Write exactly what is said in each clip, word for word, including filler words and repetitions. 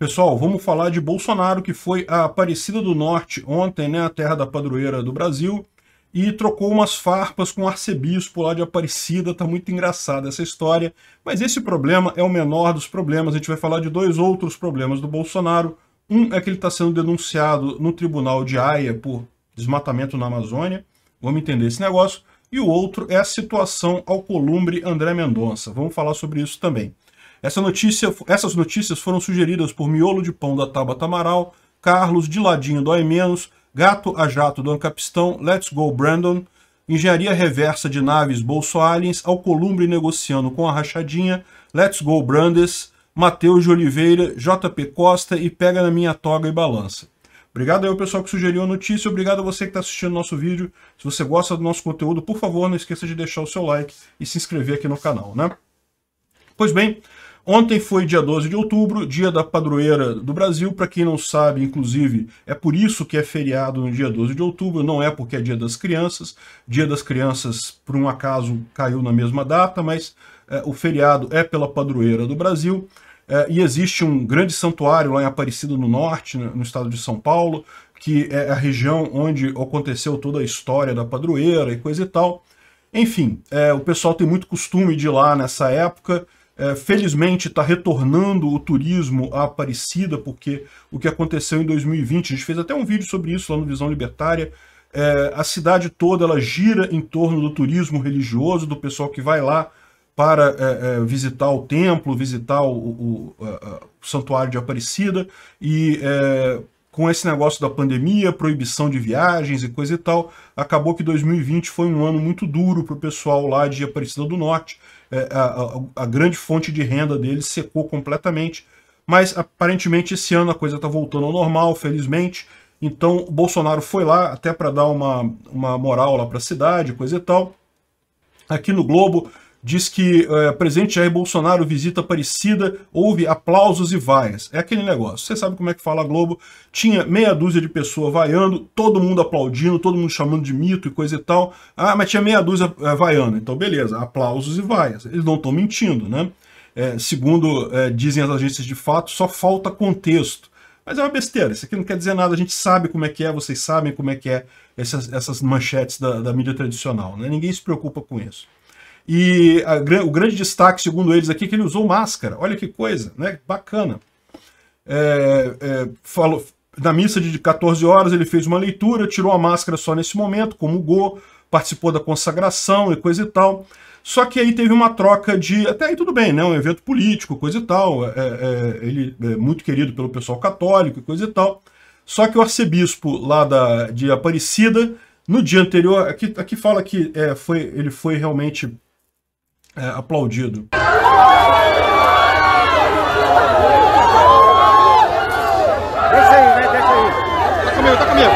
Pessoal, vamos falar de Bolsonaro, que foi a Aparecida do Norte ontem, né, a terra da padroeira do Brasil, e trocou umas farpas com o arcebispo lá de Aparecida. Tá muito engraçada essa história, mas esse problema é o menor dos problemas. A gente vai falar de dois outros problemas do Bolsonaro. Um é que ele está sendo denunciado no tribunal de Haia por desmatamento na Amazônia. Vamos entender esse negócio. E o outro é a situação Alcolumbre André Mendonça. Vamos falar sobre isso também. Essa notícia, essas notícias foram sugeridas por Miolo de Pão da Tábata Amaral, Carlos de Ladinho do Dói Menos, Gato a Jato do Ancapistão, Let's Go Brandon, Engenharia Reversa de Naves Bolsoaliens, Alcolumbre Negociando com a Rachadinha, Let's Go Brandes, Matheus de Oliveira, J P Costa e Pega na Minha Toga e Balança. Obrigado aí ao pessoal que sugeriu a notícia, obrigado a você que está assistindo o nosso vídeo. Se você gosta do nosso conteúdo, por favor, não esqueça de deixar o seu like e se inscrever aqui no canal, né? Pois bem, ontem foi dia doze de outubro, dia da padroeira do Brasil. Para quem não sabe, inclusive, é por isso que é feriado no dia doze de outubro, não é porque é dia das crianças. Dia das crianças, por um acaso, caiu na mesma data, mas é, o feriado é pela padroeira do Brasil. É, e existe um grande santuário lá em Aparecida do Norte, no estado de São Paulo, que é a região onde aconteceu toda a história da padroeira e coisa e tal. Enfim, é, o pessoal tem muito costume de ir lá nessa época. É, felizmente está retornando o turismo à Aparecida, porque o que aconteceu em dois mil e vinte, a gente fez até um vídeo sobre isso lá no Visão Libertária. É, a cidade toda ela gira em torno do turismo religioso, do pessoal que vai lá para é, é, visitar o templo, visitar o, o, o, a, o Santuário de Aparecida, e é, com esse negócio da pandemia, proibição de viagens e coisa e tal, acabou que dois mil e vinte foi um ano muito duro para o pessoal lá de Aparecida do Norte. é, a, a, a grande fonte de renda deles secou completamente, mas aparentemente esse ano a coisa está voltando ao normal, felizmente. Então o Bolsonaro foi lá até para dar uma, uma moral lá para a cidade, coisa e tal. Aqui no Globo diz que é, presidente Jair Bolsonaro visita Aparecida, houve aplausos e vaias. É aquele negócio, você sabe como é que fala a Globo. Tinha meia dúzia de pessoas vaiando, todo mundo aplaudindo, todo mundo chamando de mito e coisa e tal. Ah, mas tinha meia dúzia é, vaiando. Então beleza, aplausos e vaias. Eles não estão mentindo, né? É, segundo é, dizem as agências de fato, só falta contexto. Mas é uma besteira, isso aqui não quer dizer nada, a gente sabe como é que é, vocês sabem como é que é essas, essas manchetes da, da mídia tradicional, né? Ninguém se preocupa com isso. E a, o grande destaque, segundo eles aqui, é que ele usou máscara. Olha que coisa, né? Bacana. É, é, falou, na missa de quatorze horas ele fez uma leitura, tirou a máscara só nesse momento, comungou, participou da consagração e coisa e tal. Só que aí teve uma troca de... Até aí tudo bem, né? Um evento político, coisa e tal. É, é, ele é muito querido pelo pessoal católico e coisa e tal. Só que o arcebispo lá da, de Aparecida, no dia anterior... Aqui, aqui fala que é, foi, ele foi realmente... É, aplaudido. Deixa aí, né? Deixa aí. Tá comigo, tá comigo.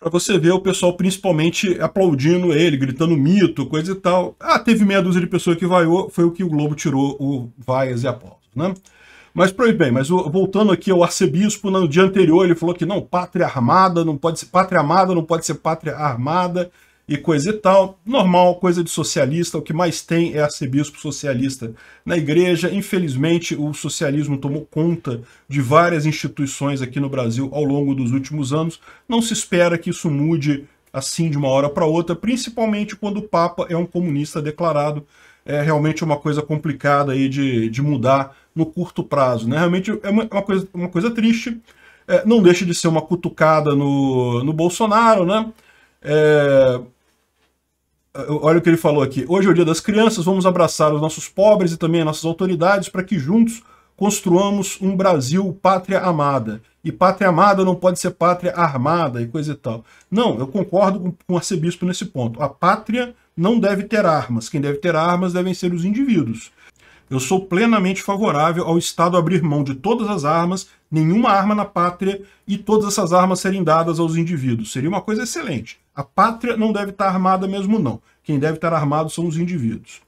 Pra você ver o pessoal principalmente aplaudindo ele, gritando mito, coisa e tal. Ah, teve meia dúzia de pessoas que vaiou, foi o que o Globo tirou o vaias e aplausos, né? Mas, bem, mas voltando aqui ao arcebispo, no dia anterior ele falou que não, pátria armada, não pode ser pátria amada, não pode ser pátria armada e coisa e tal. Normal, coisa de socialista, o que mais tem é arcebispo socialista na igreja. Infelizmente, o socialismo tomou conta de várias instituições aqui no Brasil ao longo dos últimos anos. Não se espera que isso mude assim de uma hora para outra, principalmente quando o Papa é um comunista declarado. É realmente uma coisa complicada aí de, de mudar no curto prazo, né? Realmente é uma, uma, coisa, uma coisa triste. É, não deixa de ser uma cutucada no, no Bolsonaro, né? É, olha o que ele falou aqui. Hoje é o dia das crianças, vamos abraçar os nossos pobres e também as nossas autoridades para que juntos construamos um Brasil pátria amada. E pátria amada não pode ser pátria armada e coisa e tal. Não, eu concordo com o arcebispo nesse ponto. A pátria não deve ter armas. Quem deve ter armas devem ser os indivíduos. Eu sou plenamente favorável ao Estado abrir mão de todas as armas, nenhuma arma na pátria, e todas essas armas serem dadas aos indivíduos. Seria uma coisa excelente. A pátria não deve estar armada mesmo, não. Quem deve estar armado são os indivíduos.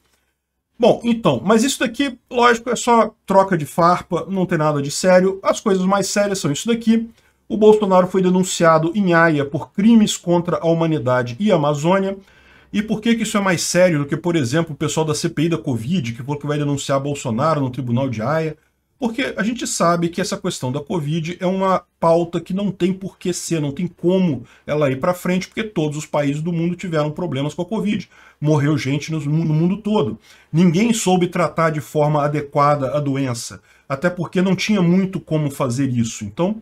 Bom, então, mas isso daqui, lógico, é só troca de farpa, não tem nada de sério. As coisas mais sérias são isso daqui. O Bolsonaro foi denunciado em Haia por crimes contra a humanidade e a Amazônia. E por que que isso é mais sério do que, por exemplo, o pessoal da C P I da Covid, que falou que vai denunciar Bolsonaro no Tribunal de Haia? Porque a gente sabe que essa questão da Covid é uma pauta que não tem por que ser, não tem como ela ir para frente, porque todos os países do mundo tiveram problemas com a Covid. Morreu gente no mundo todo. Ninguém soube tratar de forma adequada a doença, até porque não tinha muito como fazer isso. Então,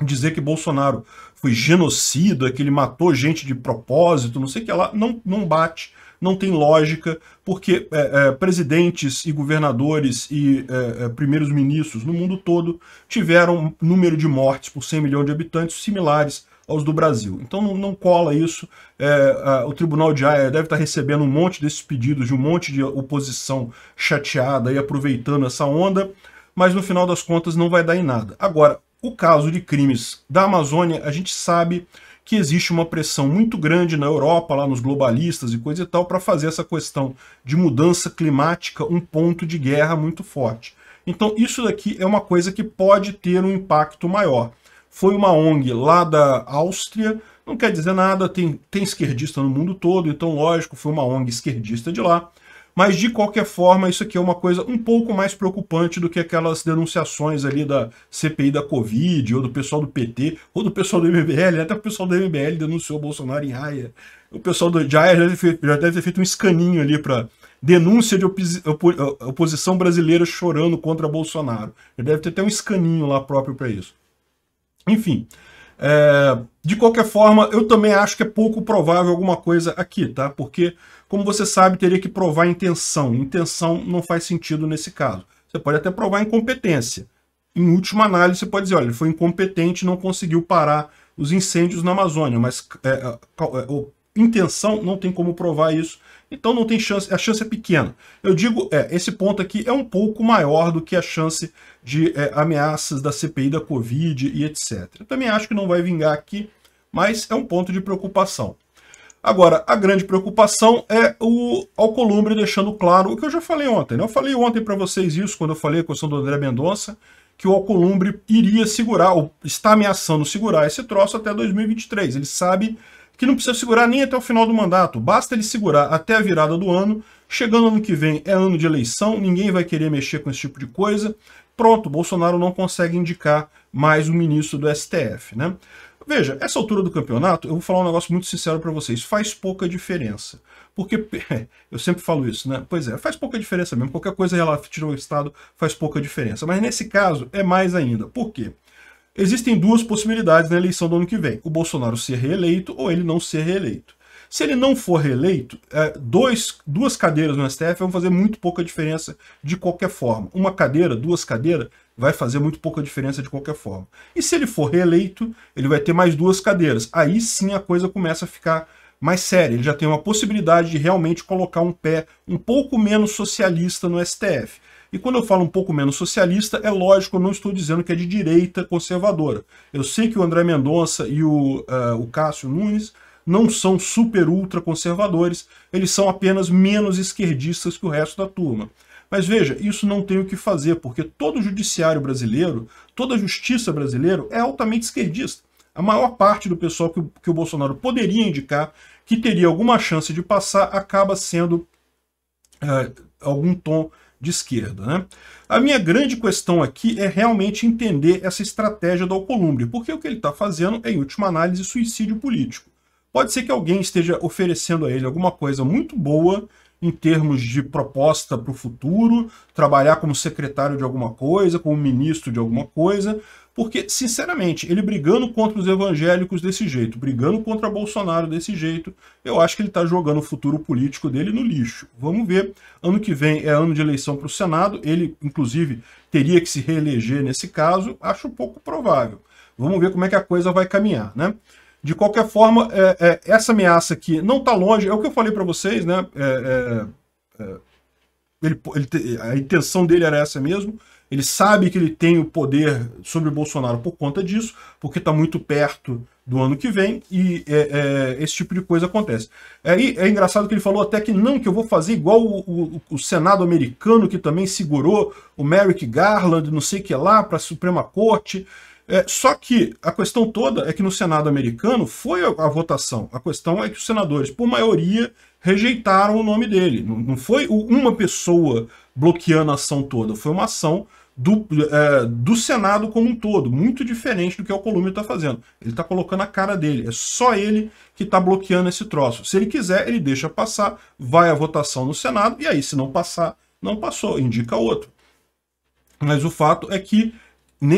dizer que Bolsonaro foi genocida, que ele matou gente de propósito, não sei o que lá, não, não bate. Não tem lógica, porque é, é, presidentes e governadores e é, é, primeiros ministros no mundo todo tiveram número de mortes por cem milhões de habitantes similares aos do Brasil. Então não, não cola isso. É, a, o Tribunal de Haia deve estar recebendo um monte desses pedidos de um monte de oposição chateada e aproveitando essa onda, mas no final das contas não vai dar em nada. Agora, o caso de crimes da Amazônia, a gente sabe que existe uma pressão muito grande na Europa, lá nos globalistas e coisa e tal, para fazer essa questão de mudança climática um ponto de guerra muito forte. Então isso daqui é uma coisa que pode ter um impacto maior. Foi uma O N G lá da Áustria, não quer dizer nada, tem, tem esquerdista no mundo todo, então lógico, foi uma O N G esquerdista de lá. Mas, de qualquer forma, isso aqui é uma coisa um pouco mais preocupante do que aquelas denunciações ali da C P I da Covid, ou do pessoal do P T, ou do pessoal do M B L. Até o pessoal do M B L denunciou Bolsonaro em Haia. O pessoal do Haia já, já deve ter feito um escaninho ali para denúncia de opo oposição brasileira chorando contra Bolsonaro. Já deve ter até um escaninho lá próprio para isso. Enfim, é, de qualquer forma, eu também acho que é pouco provável alguma coisa aqui, tá? Porque... como você sabe, teria que provar intenção. Intenção não faz sentido nesse caso. Você pode até provar incompetência. Em última análise, você pode dizer, olha, ele foi incompetente, não conseguiu parar os incêndios na Amazônia, mas é, a, a, a intenção não tem como provar isso, então não tem chance, a chance é pequena. Eu digo, é, esse ponto aqui é um pouco maior do que a chance de é, ameaças da C P I da Covid e etcétera. Eu também acho que não vai vingar aqui, mas é um ponto de preocupação. Agora, a grande preocupação é o Alcolumbre deixando claro o que eu já falei ontem, né? Eu falei ontem para vocês isso, quando eu falei a questão do André Mendonça, que o Alcolumbre iria segurar, ou está ameaçando segurar esse troço até dois mil e vinte e três. Ele sabe que não precisa segurar nem até o final do mandato, basta ele segurar até a virada do ano. Chegando ano que vem é ano de eleição, ninguém vai querer mexer com esse tipo de coisa. Pronto, Bolsonaro não consegue indicar mais um ministro do S T F, né? Veja, essa altura do campeonato, eu vou falar um negócio muito sincero para vocês, faz pouca diferença. Porque, eu sempre falo isso, né? Pois é, faz pouca diferença mesmo. Qualquer coisa relativa ao Estado faz pouca diferença. Mas nesse caso, é mais ainda. Por quê? Existem duas possibilidades na eleição do ano que vem. O Bolsonaro ser reeleito ou ele não ser reeleito. Se ele não for reeleito, dois, duas cadeiras no S T F vão fazer muito pouca diferença de qualquer forma. Uma cadeira, duas cadeiras, vai fazer muito pouca diferença de qualquer forma. E se ele for reeleito, ele vai ter mais duas cadeiras. Aí sim a coisa começa a ficar mais séria. Ele já tem uma possibilidade de realmente colocar um pé um pouco menos socialista no S T F. E quando eu falo um pouco menos socialista, é lógico, eu não estou dizendo que é de direita conservadora. Eu sei que o André Mendonça e o, uh, o Cássio Nunes não são super ultra conservadores, eles são apenas menos esquerdistas que o resto da turma. Mas veja, isso não tem o que fazer, porque todo o judiciário brasileiro, toda a justiça brasileira é altamente esquerdista. A maior parte do pessoal que, que o Bolsonaro poderia indicar que teria alguma chance de passar acaba sendo é, algum tom de esquerda, né? A minha grande questão aqui é realmente entender essa estratégia do Alcolumbre, porque o que ele está fazendo é, em última análise, suicídio político. Pode ser que alguém esteja oferecendo a ele alguma coisa muito boa em termos de proposta para o futuro, trabalhar como secretário de alguma coisa, como ministro de alguma coisa, porque, sinceramente, ele brigando contra os evangélicos desse jeito, brigando contra Bolsonaro desse jeito, eu acho que ele está jogando o futuro político dele no lixo. Vamos ver, ano que vem é ano de eleição para o Senado, ele, inclusive, teria que se reeleger nesse caso, acho pouco provável. Vamos ver como é que a coisa vai caminhar, né? De qualquer forma, é, é, essa ameaça aqui não está longe, é o que eu falei para vocês, né? É, é, é, ele, ele, a intenção dele era essa mesmo, ele sabe que ele tem o poder sobre o Bolsonaro por conta disso, porque está muito perto do ano que vem, e é, é, esse tipo de coisa acontece. Aí é, é engraçado que ele falou até que não, que eu vou fazer igual o, o, o Senado americano, que também segurou o Merrick Garland, não sei o que lá, para a Suprema Corte. É, só que a questão toda é que no Senado americano foi a, a votação. A questão é que os senadores, por maioria, rejeitaram o nome dele. Não, não foi uma pessoa bloqueando a ação toda, foi uma ação do, é, do Senado como um todo, muito diferente do que o Alcolumbre está fazendo. Ele está colocando a cara dele, é só ele que está bloqueando esse troço. Se ele quiser, ele deixa passar, vai à votação no Senado, e aí se não passar, não passou, indica outro. Mas o fato é que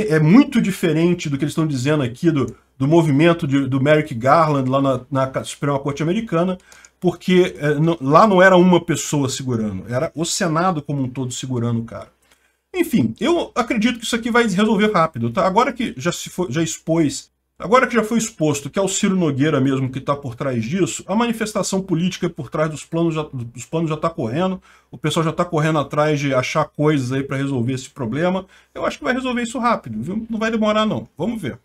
é muito diferente do que eles estão dizendo aqui do, do movimento de, do Merrick Garland lá na, na Suprema Corte Americana, porque é, não, lá não era uma pessoa segurando, era o Senado como um todo segurando o cara. Enfim, eu acredito que isso aqui vai resolver rápido, tá? Agora que já se foi, já expôs, agora que já foi exposto que é o Ciro Nogueira mesmo que está por trás disso, a manifestação política por trás dos planos já, dos planos já está correndo, o pessoal já está correndo atrás de achar coisas aí para resolver esse problema. Eu acho que vai resolver isso rápido, viu? Não vai demorar não, vamos ver.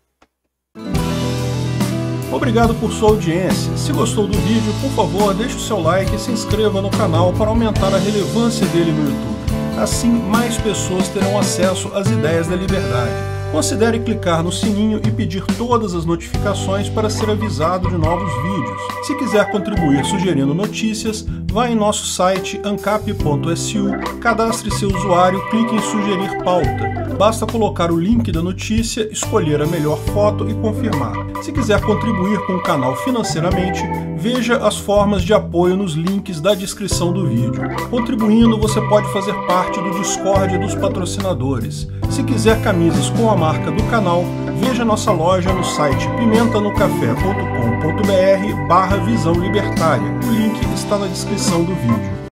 Obrigado por sua audiência. Se gostou do vídeo, por favor, deixe o seu like e se inscreva no canal para aumentar a relevância dele no YouTube. Assim, mais pessoas terão acesso às ideias da liberdade. Considere clicar no sininho e pedir todas as notificações para ser avisado de novos vídeos. Se quiser contribuir sugerindo notícias, vá em nosso site ancap ponto s u, cadastre seu usuário, clique em sugerir pauta. Basta colocar o link da notícia, escolher a melhor foto e confirmar. Se quiser contribuir com o canal financeiramente, veja as formas de apoio nos links da descrição do vídeo. Contribuindo, você pode fazer parte do Discord dos patrocinadores. Se quiser camisas com a marca do canal, veja nossa loja no site pimentanocafe ponto com ponto br barra Visão Libertária. O link está na descrição do vídeo.